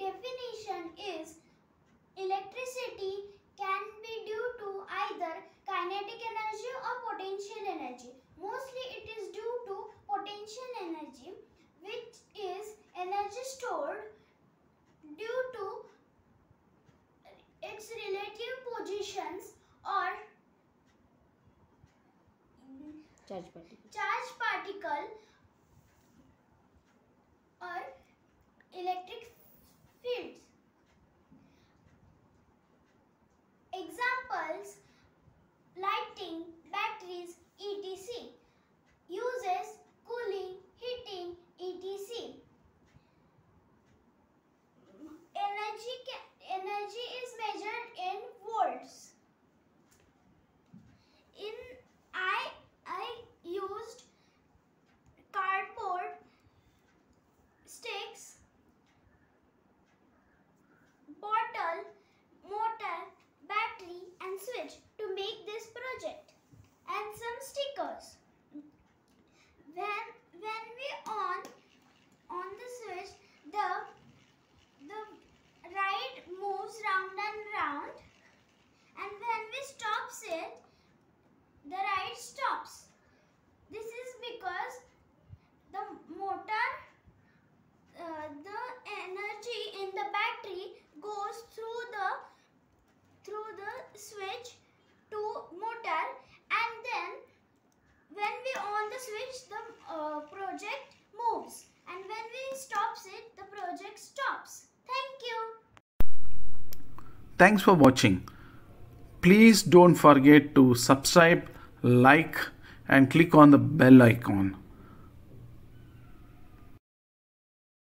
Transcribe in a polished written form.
definition is electricity can be due to either kinetic energy or potential energy. Mostly it is due to potential energy, which is energy stored due to its relative positions or charge particle or electric fields. Examples: lighting, batteries, etc. Uses: cooling, heating, etc. Energy is measured in volts. I used cardboard sticks, bottle, motor, battery and switch to make this project, and some stickers. When we on the switch, the ride moves round and round, and when we stops it, the ride stops. This is because the motor, the energy in the battery goes through the switch to motor, and then when we on the switch, the project moves, and when we stops it, the project stops. Thank you. Thanks for watching. Please don't forget to subscribe, like and click on the bell icon.